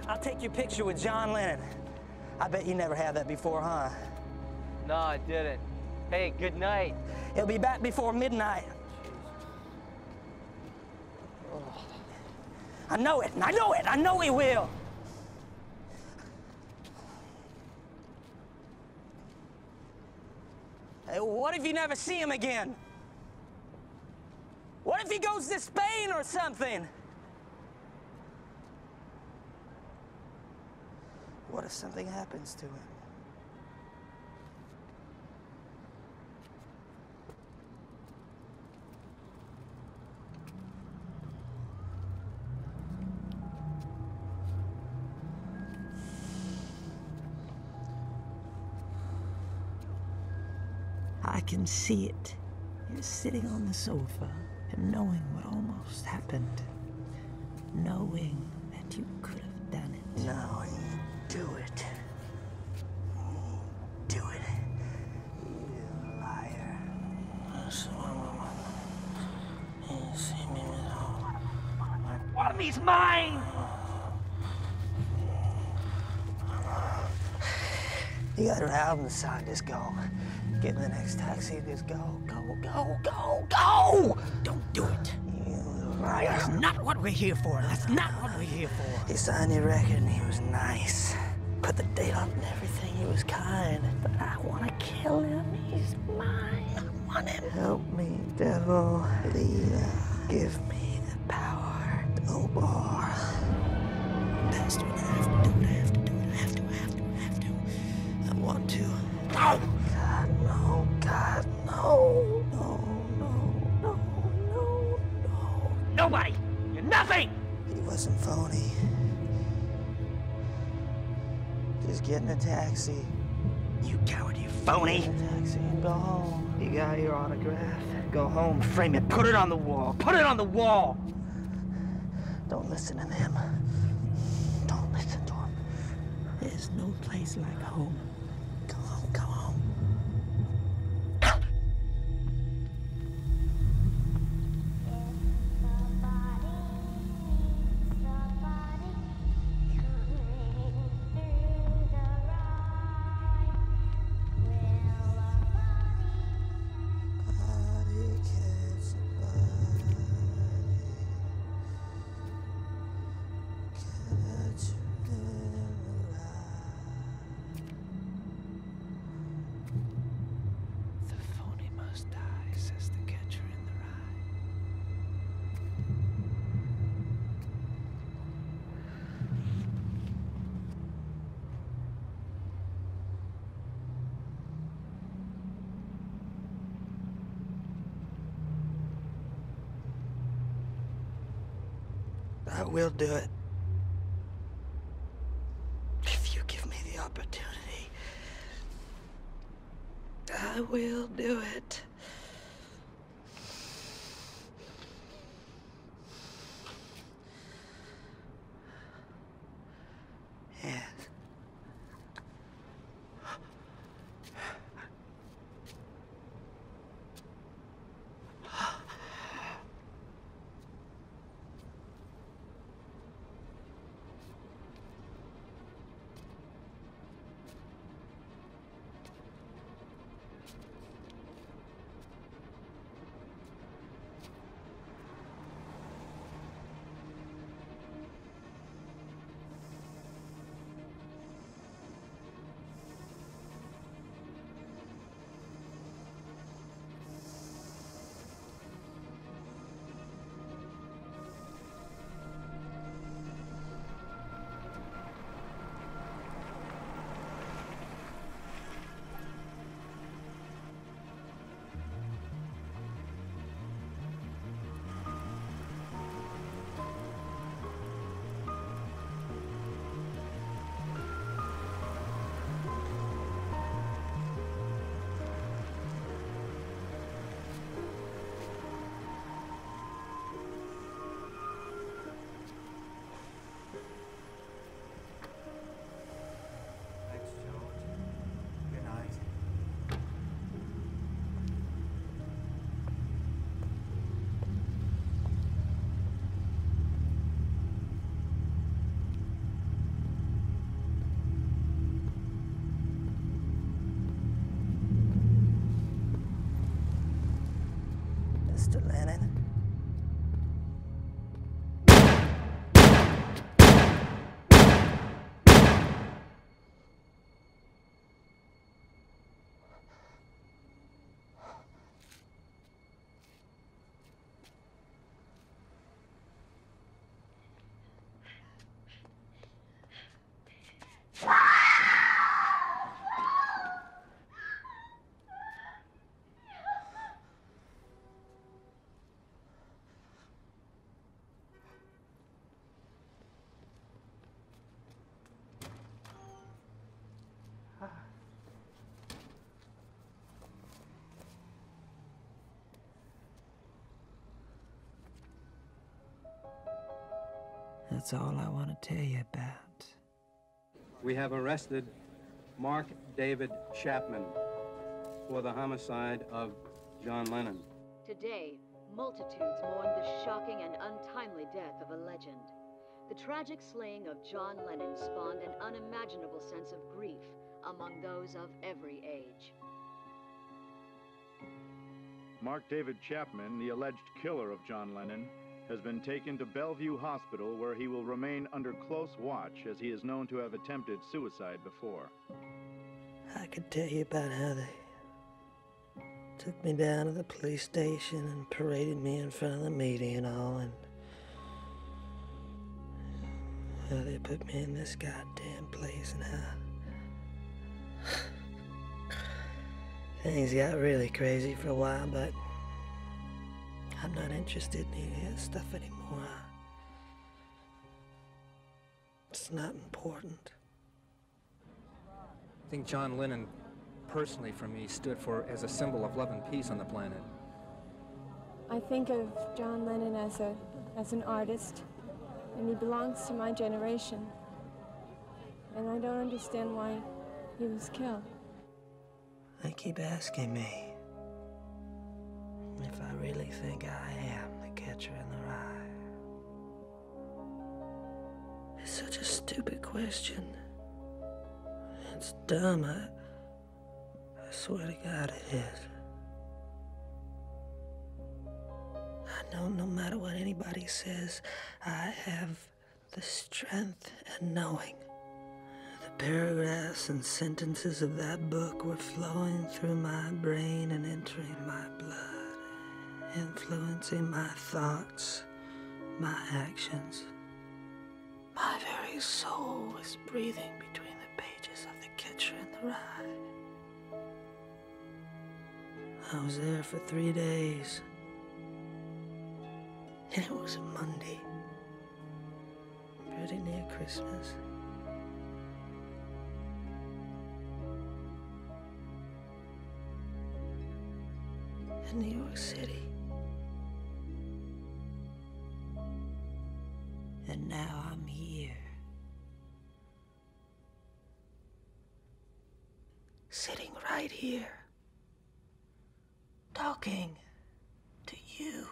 I'll take your picture with John Lennon. I bet you never had that before, huh? No, I didn't. Hey, good night. He'll be back before midnight. Oh. I know it. I know he will. Hey, what if you never see him again? What if he goes to Spain or something? What if something happens to him? I can see it. You're sitting on the sofa. And knowing what almost happened, knowing that you could have done it. No, you do it. You do it. You liar. One of me's mine! You got an album signed, just go. Get in the next taxi, just go! Don't do it. You liar. That's not what we're here for. He signed your record and he was nice. Put the date on and everything, he was kind. But I want to kill him, he's mine. I want him. Help me, devil, Leader. Give me the power, Obor. That's what I have to do. I want to. No! God, no. No. Nobody! You're nothing! He wasn't phony. Just get in a taxi. You coward, you phony! Get in a taxi and go home. You got your autograph. Go home, frame it, put it on the wall. Don't listen to them. Don't listen to him. There's no place like home. Come on. I will do it. If you give me the opportunity, I will do it. Mr. Lennon. That's all I want to tell you about. We have arrested Mark David Chapman for the homicide of John Lennon. Today, multitudes mourn the shocking and untimely death of a legend. The tragic slaying of John Lennon spawned an unimaginable sense of grief among those of every age. Mark David Chapman, the alleged killer of John Lennon, has been taken to Bellevue Hospital, where he will remain under close watch, as he is known to have attempted suicide before. I could tell you about how they took me down to the police station and paraded me in front of the media and all, and how they put me in this goddamn place and how things got really crazy for a while, but I'm not interested in any of that stuff anymore. It's not important. I think John Lennon, personally for me, stood for as a symbol of love and peace on the planet. I think of John Lennon as an artist, and he belongs to my generation. And I don't understand why he was killed. They keep asking me if I really think I am the catcher in the rye. It's such a stupid question. It's dumb. I swear to God it is. I know no matter what anybody says, I have the strength and knowing. The paragraphs and sentences of that book were flowing through my brain and entering my blood, influencing my thoughts, my actions. My very soul was breathing between the pages of The Catcher in the Rye. I was there for 3 days, and it was a Monday. Christmas. In New York City. And now I'm here. Sitting right here. Talking to you.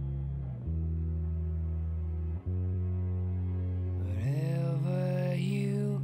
Calling wherever you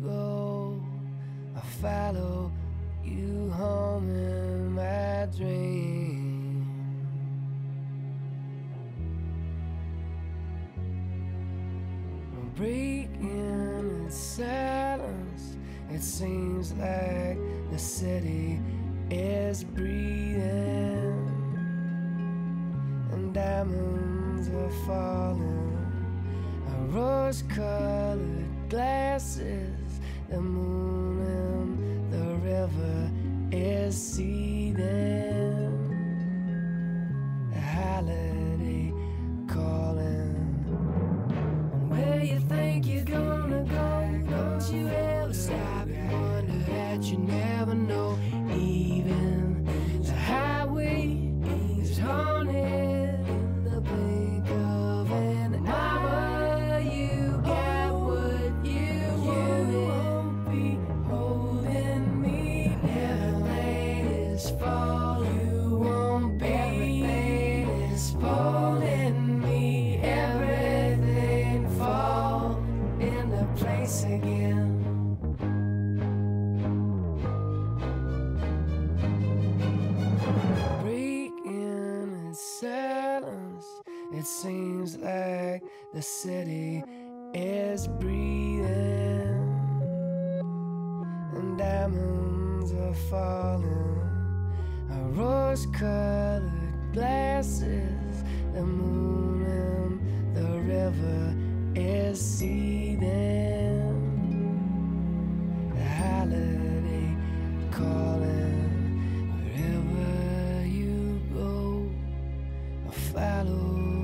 go, I'll follow